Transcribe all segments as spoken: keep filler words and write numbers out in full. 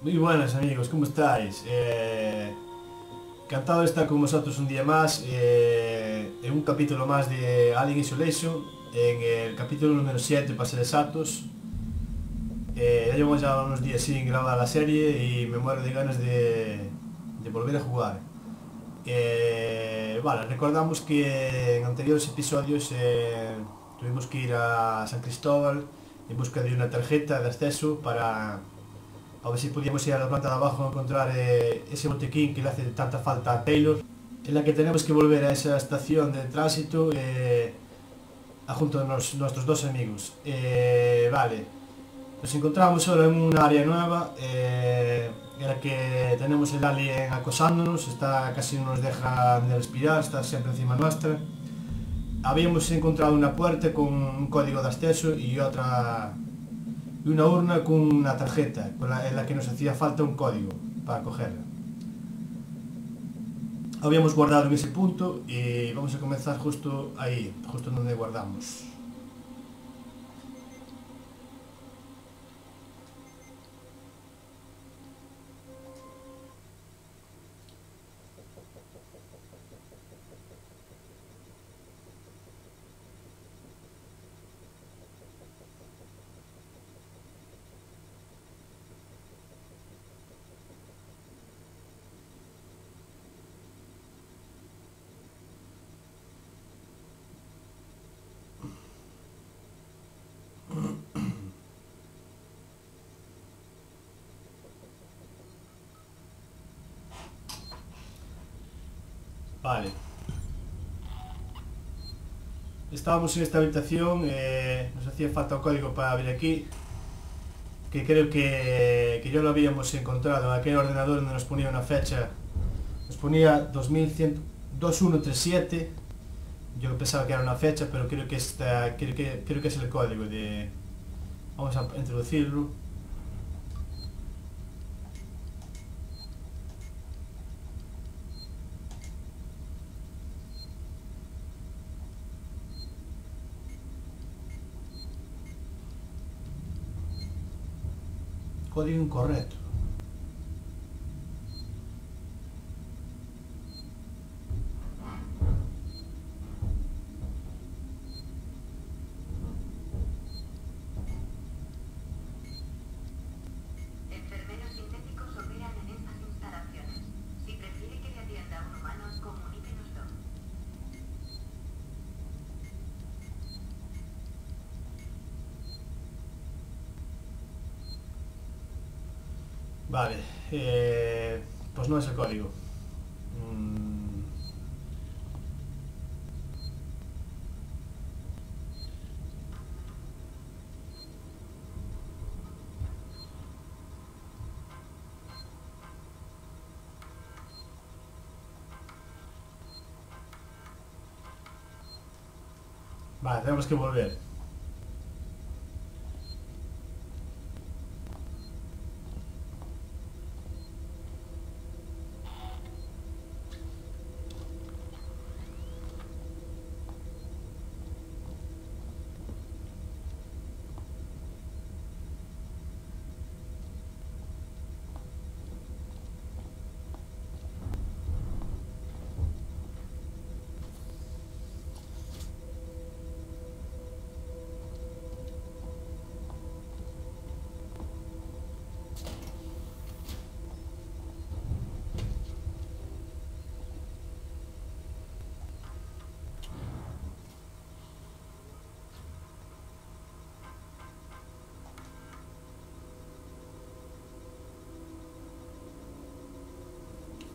Muy buenas amigos, ¿cómo estáis? Eh, encantado de estar con vosotros un día más, eh, en un capítulo más de Alien Isolation, en el capítulo número siete para ser exactos. Eh, ya llevo ya unos días sin grabar la serie y me muero de ganas de, de volver a jugar. Eh, vale, recordamos que en anteriores episodios eh, tuvimos que ir a San Cristóbal en busca de una tarjeta de acceso para... a ver si podíamos ir a la planta de abajo a encontrar eh, ese botiquín que le hace tanta falta a Taylor, en la que tenemos que volver a esa estación de tránsito eh, a junto a nos, nuestros dos amigos. Eh, vale, nos encontramos ahora en un área nueva eh, en la que tenemos el alien acosándonos, está casi no nos deja de respirar, está siempre encima nuestra. Habíamos encontrado una puerta con un código de acceso y otra... una urna con una tarjeta con la, en la que nos hacía falta un código para cogerla. Habíamos guardado en ese punto y vamos a comenzar justo ahí, justo donde guardamos. Vale. Estábamos en esta habitación, eh, nos hacía falta un código para abrir aquí, que creo que, que ya lo habíamos encontrado en aquel ordenador donde nos ponía una fecha. Nos ponía dos mil ciento, veintiuno treinta y siete. Yo pensaba que era una fecha, pero creo que, esta, creo que, creo que es el código de... Vamos a introducirlo. Código incorrecto. Enfermeros sintéticos operan en estas instalaciones. Si prefiere que le atienda un humano, comuníquenoslo. Vale, eh, pues no es el código. Mm. Vale, tenemos que volver.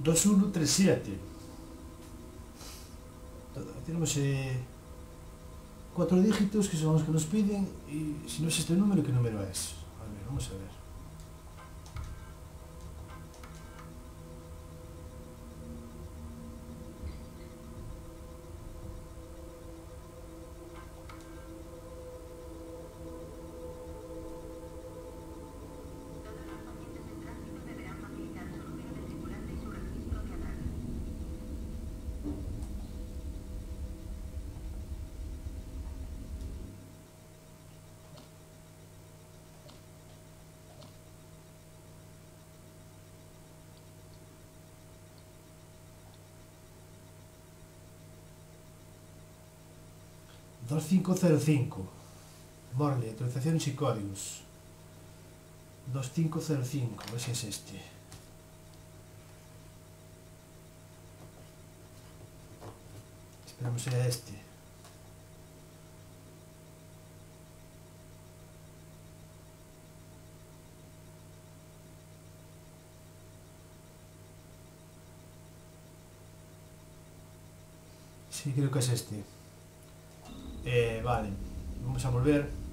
dos uno tres siete. Tenemos eh, cuatro dígitos que son los que nos piden, y si no es este número, ¿qué número es? A ver, vamos a ver. dos cinco cero cinco. Morley, actualización Psicodius. dos cinco cero cinco, ese es este. Esperemos sea este. Sí, creo que es este. Eh, vale, vamos a volver.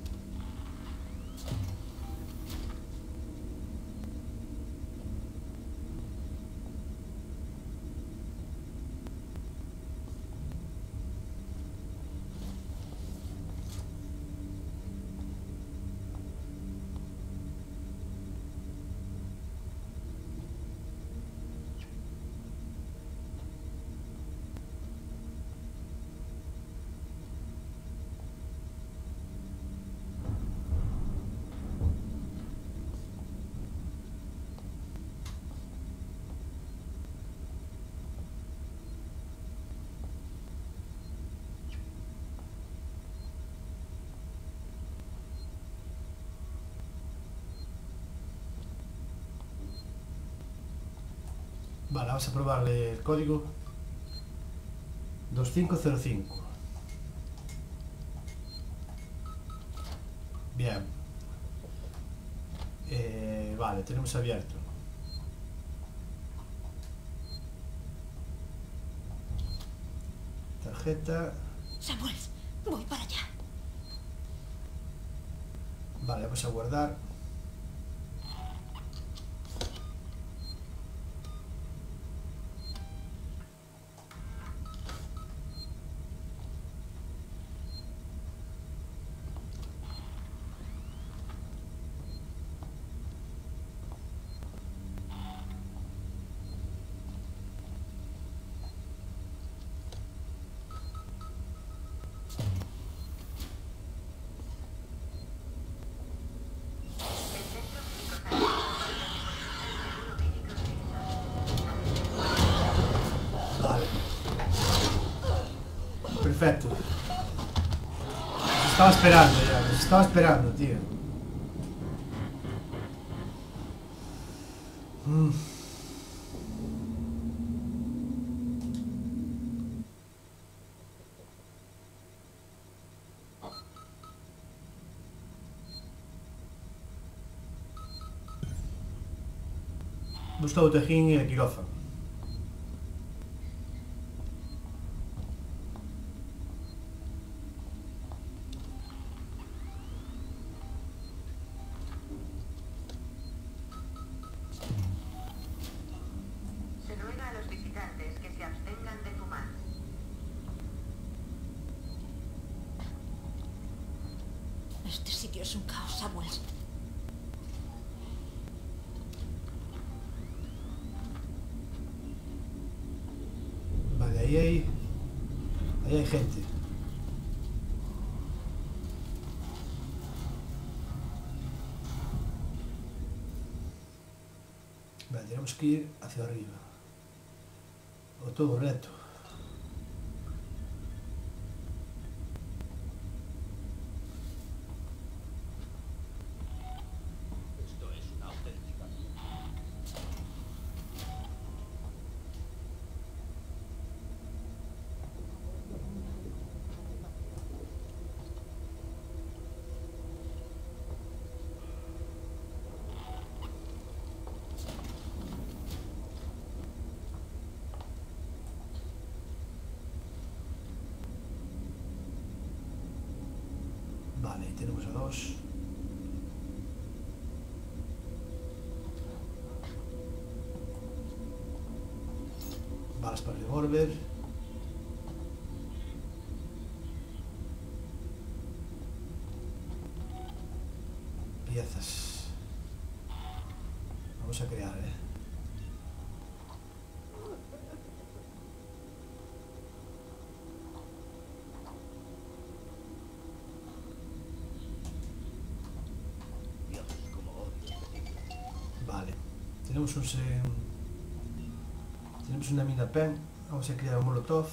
Vale, vamos a probarle el código dos cinco cero cinco. Bien. Eh, vale, tenemos abierto. Tarjeta. Samuels, voy para allá. Vale, vamos a guardar. Perfecto. Los estaba esperando ya, los estaba esperando, tío. Mm. Gustavo Tejín y el quirófano. Que ir hacia arriba. Otro reto. Esto es una auténtica. Vale, ahí tenemos a dos. Balas para revolver. Piezas. Vamos a crear, eh. Tenemos, un, tenemos una mina pen, vamos a crear un molotov.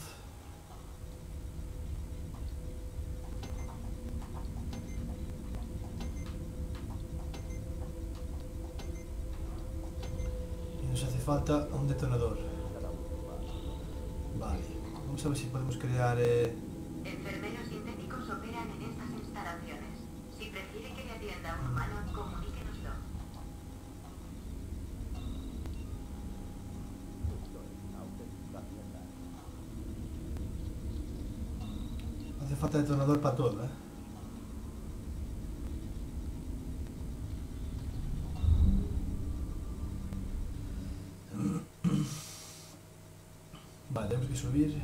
Nos hace falta un detonador. Vale, vamos a ver si podemos crear... Eh... Enfermeros y técnicos operan en estas instalaciones. Si prefiere que le atienda un humano, comuníquenoslo. Hace falta detonador para todo, ¿eh? Vale, tenemos que subir.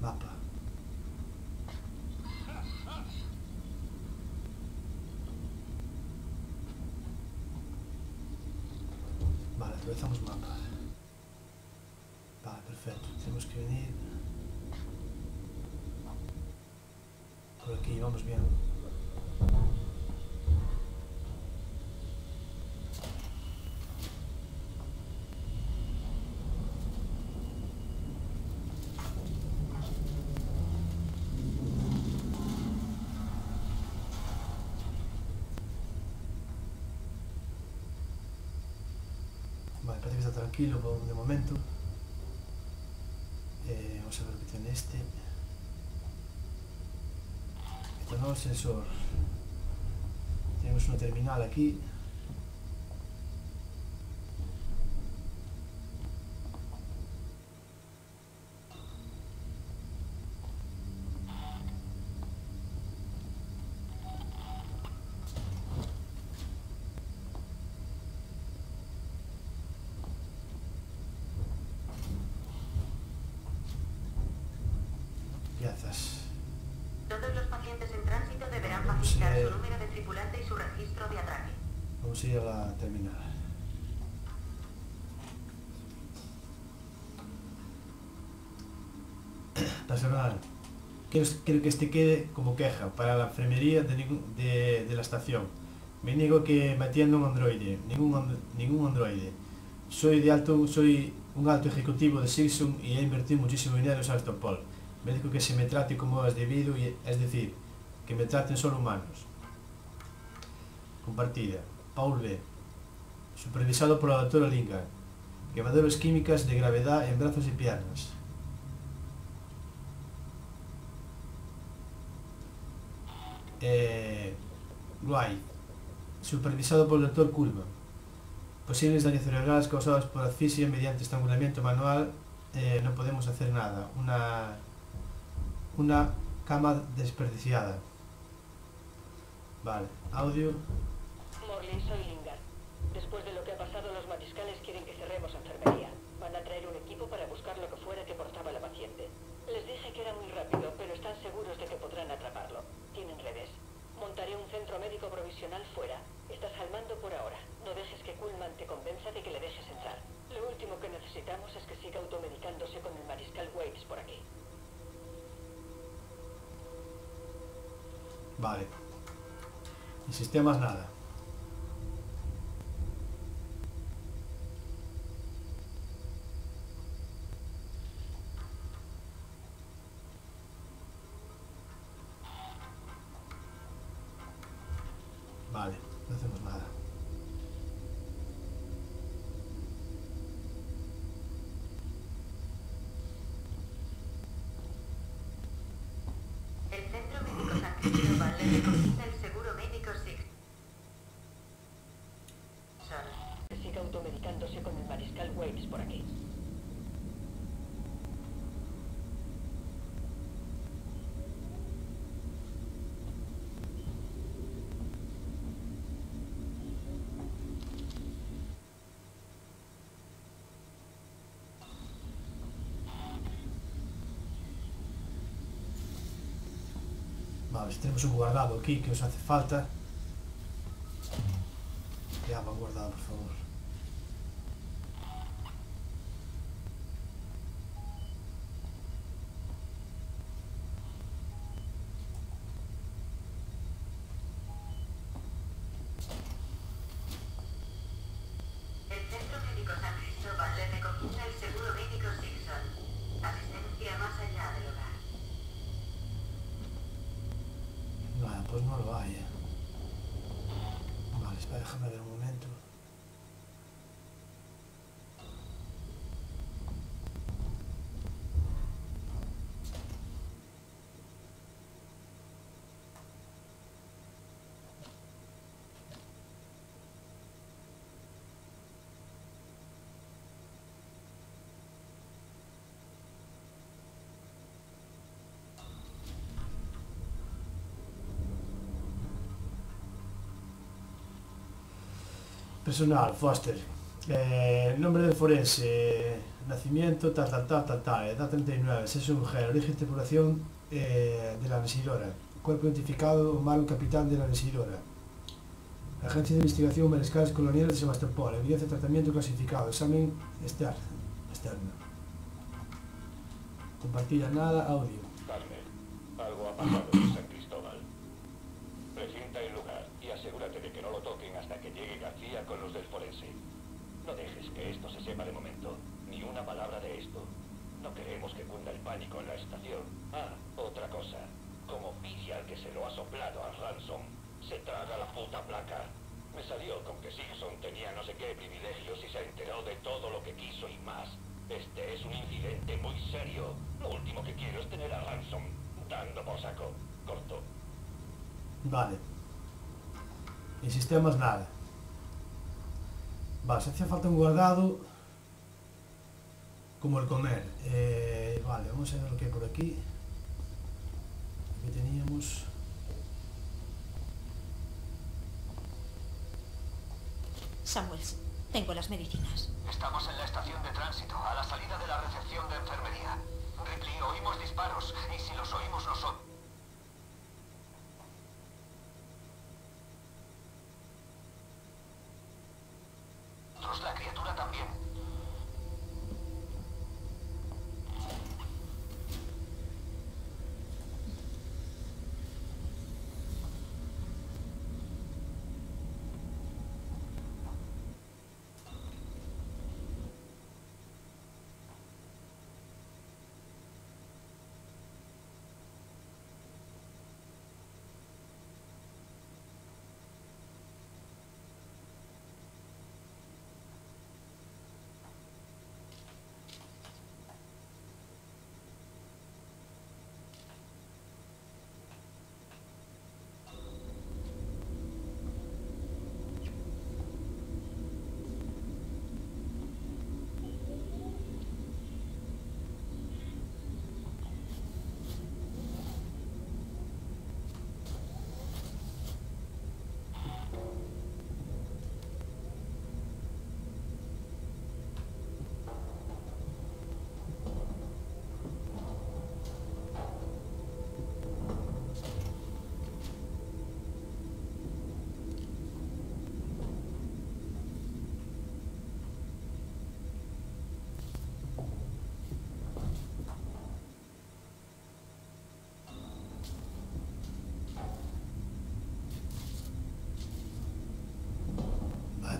Mapa. Vale, atravesamos mapa. Vale, perfecto. Tenemos que venir... Por aquí, vamos bien. Parece que está tranquilo de momento. Eh, vamos a ver qué tiene este. Este nuevo sensor. Tenemos una terminal aquí. Todos los pacientes en tránsito deberán facilitar su número de tripulante y su registro de atraque. Vamos a ir a la terminal. Personal, quiero, quiero que este quede como queja para la enfermería de, de, de la estación. Me niego que me atienda un androide, ningún, ningún androide. Soy, de alto, soy un alto ejecutivo de Sixum y he invertido muchísimo dinero en Santo Paul. Merezco que se me trate como es debido, y es decir, que me traten solo humanos. Compartida. Paul B. Supervisado por la doctora Linga. Quemaduras químicas de gravedad en brazos y piernas. Eh, Guay. Supervisado por el doctor Kullman. Posibles daños cerebrales causados por asfixia mediante estrangulamiento manual. Eh, no podemos hacer nada. Una... Una cama desperdiciada. Vale, audio. Morley, soy Linga. Después de lo que ha pasado, los mariscales quieren que cerremos enfermería. Van a traer un equipo para buscar lo que fuera que portaba la paciente. Les dije que era muy rápido, pero están seguros de que podrán atraparlo. Tienen redes. Montaré un centro médico provisional fuera. Estás al mando por ahora. No dejes que Kullman te convenza de que le dejes entrar. Lo último que necesitamos es que siga automedicándose con el mariscal Waves por aquí. Vale. El sistema es nada. Vale, no hacemos nada. El centro médico San Cristóbal le recomienda el seguro médico Seegson. Que siga automedicándose con el mariscal Waves por aquí. Vale, si tenemos un guardado aquí que os hace falta. Ya va guardado, por favor. médico San Cristóbal le recomienda el seguro médico Sixum. Asistencia más allá del hogar. Vale, pues no lo hay, ¿eh? Vale, espera, déjame ver un momento. Personal, Foster, eh, nombre del forense, nacimiento, tal, tal, tal, tal, tal, edad treinta y nueve, sexo mujer, origen de población eh, de la Nesidora, cuerpo identificado, humano, capitán de la Nesidora, agencia de investigación, mariscales coloniales de Sebastopol, evidencia de tratamiento clasificado, examen externo, externo. Compartida nada, audio. Carmen, algo ha pasado en San Cristóbal. Resienta el lugar y asegúrate de que no lo toquen hasta que llegue García con los del forense. No dejes que esto se sepa de momento, ni una palabra de esto. No queremos que cunda el pánico en la estación. Ah, otra cosa. Como pilla al que se lo ha soplado a Ransom, se traga la puta placa. Me salió con que Sixon tenía no sé qué privilegios y se enteró de todo lo que quiso y más. Este es un incidente muy serio. Lo último que quiero es tener a Ransom dando por saco. Corto. Vale. El sistema es nada. Vale, se hacía falta un guardado como el comer. Eh, vale, vamos a ver lo que hay por aquí. Aquí teníamos... Samuels, tengo las medicinas. Estamos en la estación de tránsito, a la salida de la recepción de enfermería. Ripley, oímos disparos, y si los oímos nosotros... La criatura también.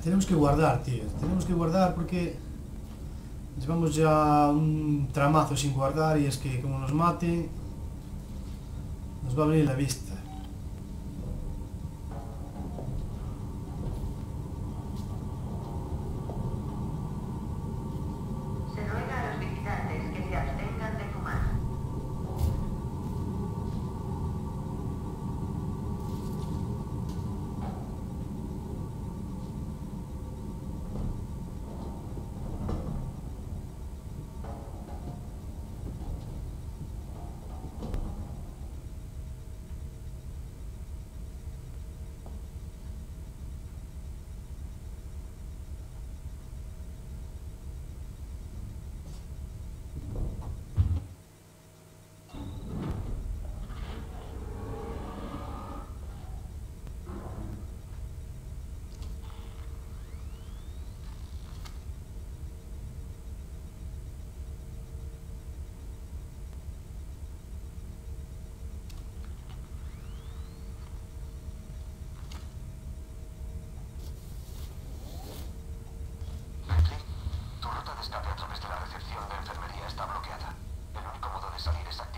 Tenemos que guardar, tío. Tenemos que guardar porque llevamos ya un tramazo sin guardar y es que como nos maten nos va a venir la vista.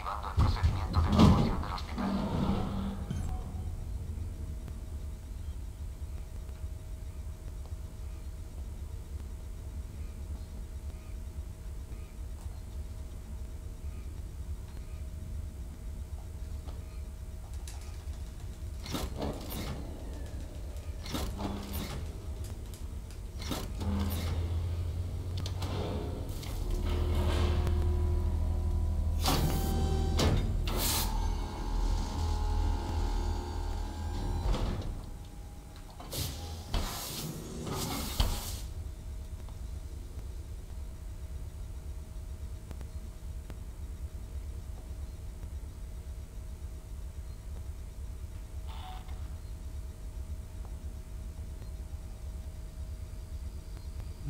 activando el procedimiento de evacuación del hospital.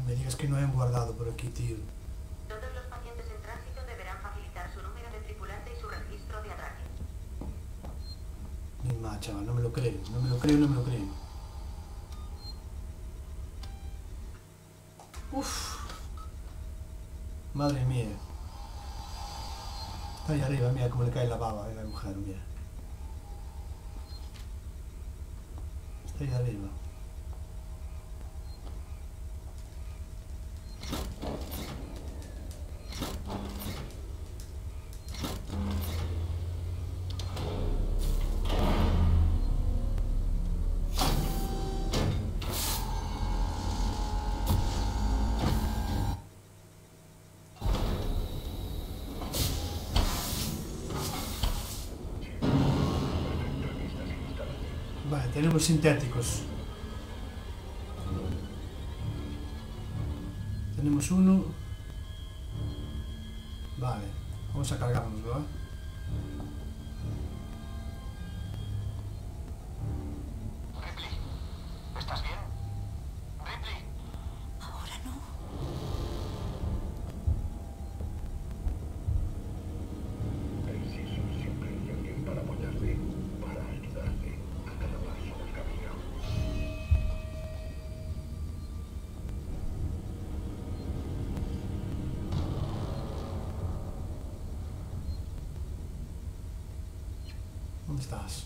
Me digas que no han guardado por aquí, tío. Todos los pacientes en tránsito deberán facilitar su número de tripulante y su registro de atraque. Ni más, chaval, no me lo creo, no me lo creo, no me lo creo. Uff. Madre mía. Está ahí arriba, mira cómo le cae la baba al agujero, mira. Está ahí arriba. Tenemos sintéticos. Tenemos uno. Vale, vamos a cargarnos, ¿verdad? Ripley, ¿estás bien? Ripley. Ahora no. Exijo siempre hay alguien para apoyarte, para ayudarte. ¿Dónde estás?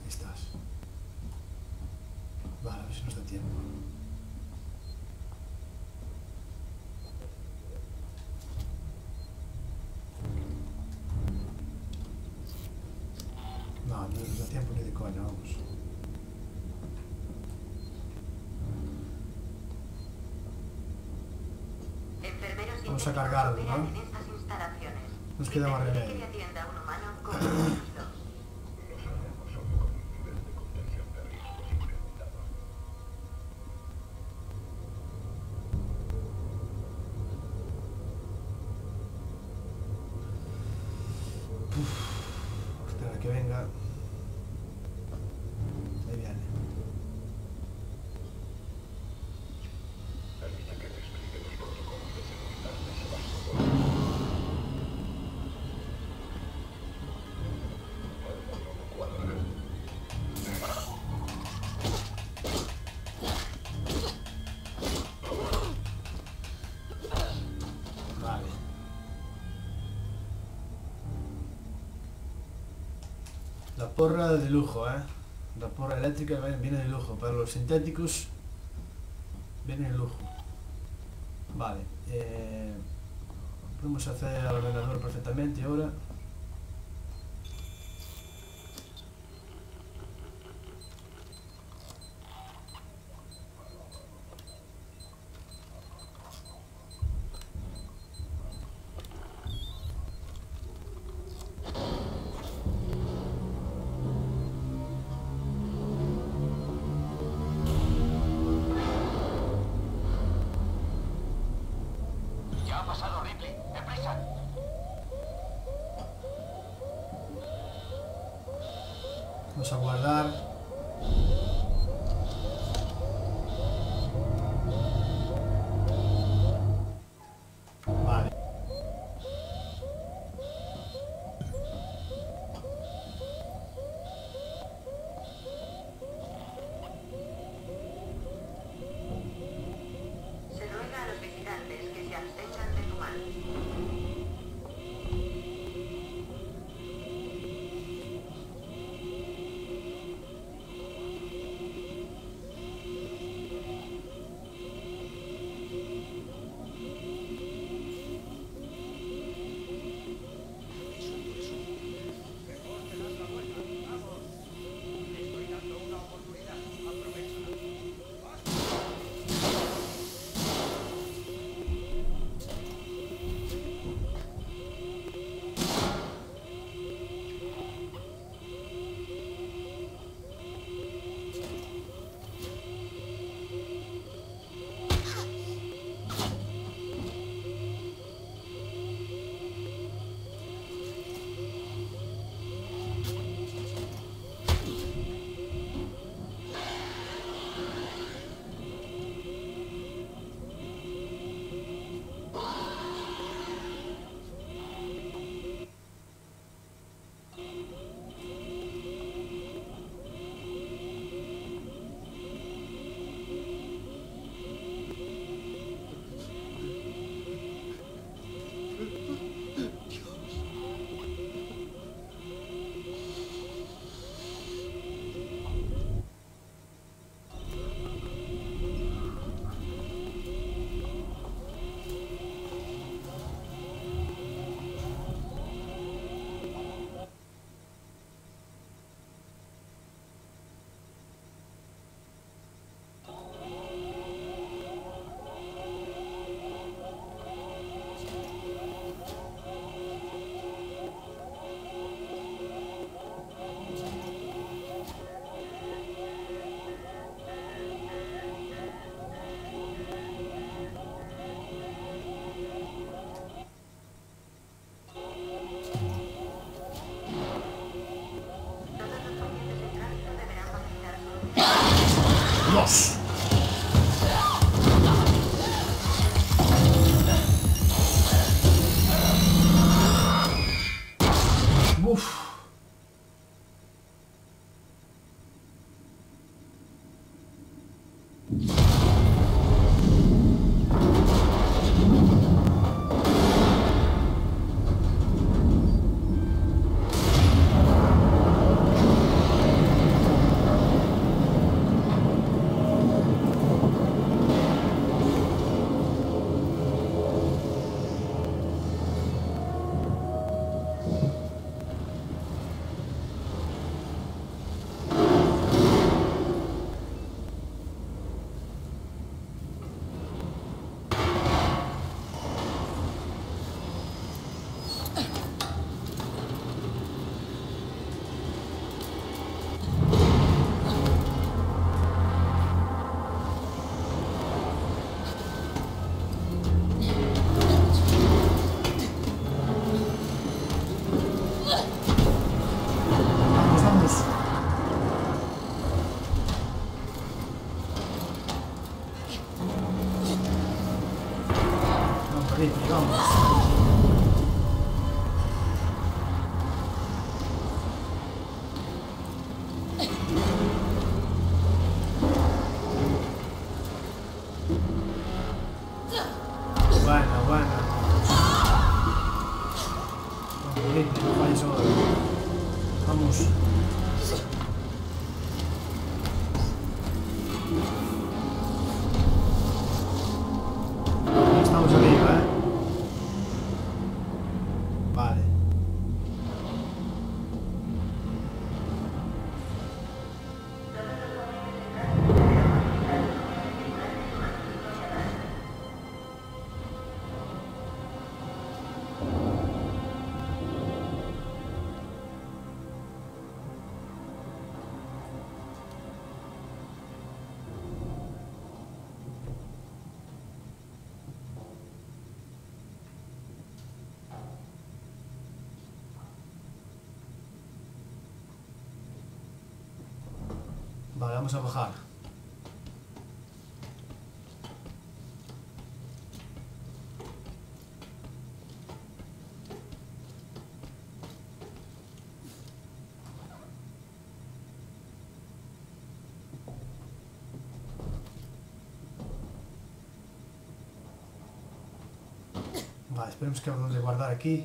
Ahí estás. Vale, a ver si nos da tiempo. No, no nos da tiempo ni de coña, vamos. Vamos a cargarlo, ¿no? Nos queda más remedio. Espera que venga. Ahí viene. Permite que te explique los protocolos de seguridad de Sebastopol. Porra de lujo, eh. La porra eléctrica viene de lujo. Para los sintéticos viene de lujo. Vale. Eh, podemos hacer al ordenador perfectamente ahora. Vamos a guardar. Vale. Se ruega a los visitantes que se abstengan de fumar. ¡Vamos! Uf. Vale, vamos a bajar. Vale, esperemos que vamos a guardar aquí.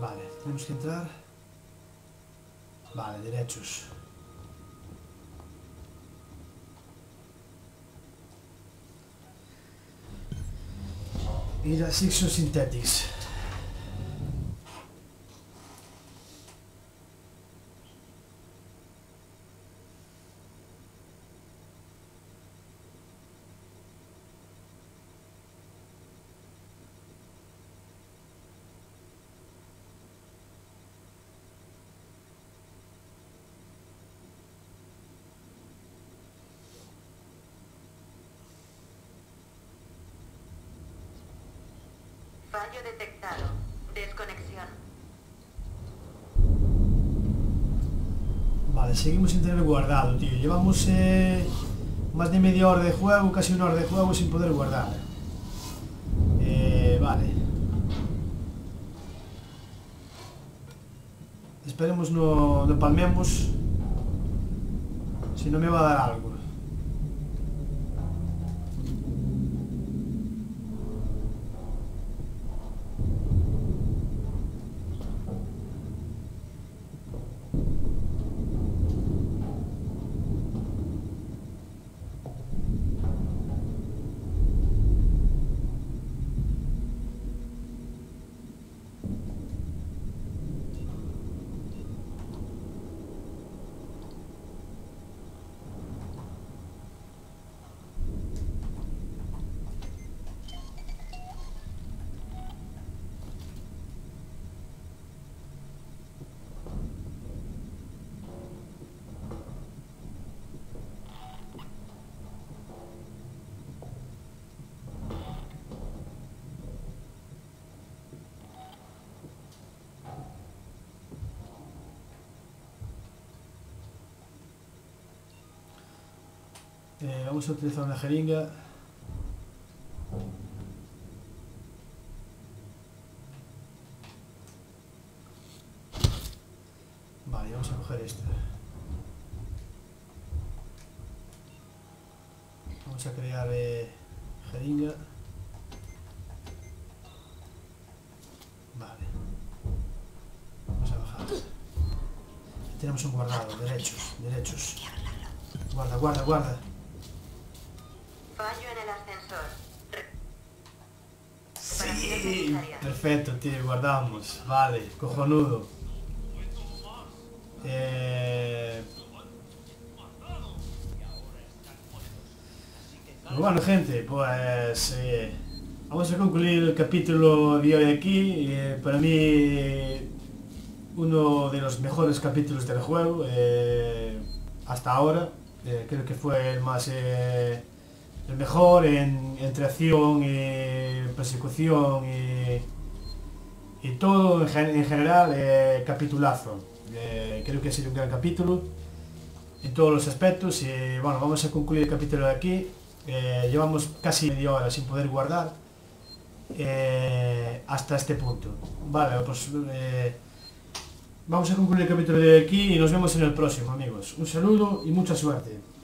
Vale, tenemos que entrar. Vale, derechos. Ir a Sixum Synthetics. Fallo detectado. Desconexión. Vale, seguimos sin tener guardado, tío. Llevamos eh, más de media hora de juego, casi una hora de juego sin poder guardar. Eh, vale. Esperemos no, no palmemos. Si no me va a dar algo. Eh, vamos a utilizar una jeringa. Vale, vamos a coger esta. Vamos a crear eh, jeringa. Vale. Vamos a bajar. Aquí tenemos un guardado. Derechos, derechos. Guarda, guarda, guarda. Fallo en el ascensor. Sí, perfecto, tío, guardamos. Vale, cojonudo. Eh... Bueno, gente, pues eh, vamos a concluir el capítulo de hoy aquí. Eh, para mí, uno de los mejores capítulos del juego eh, hasta ahora. Eh, creo que fue el más... Eh, el mejor en, entre acción y persecución y, y todo en, gen, en general, eh, capitulazo. Eh, creo que ha sido un gran capítulo en todos los aspectos. Y bueno, vamos a concluir el capítulo de aquí. Eh, llevamos casi media hora sin poder guardar eh, hasta este punto. Vale, pues eh, vamos a concluir el capítulo de aquí y nos vemos en el próximo, amigos. Un saludo y mucha suerte.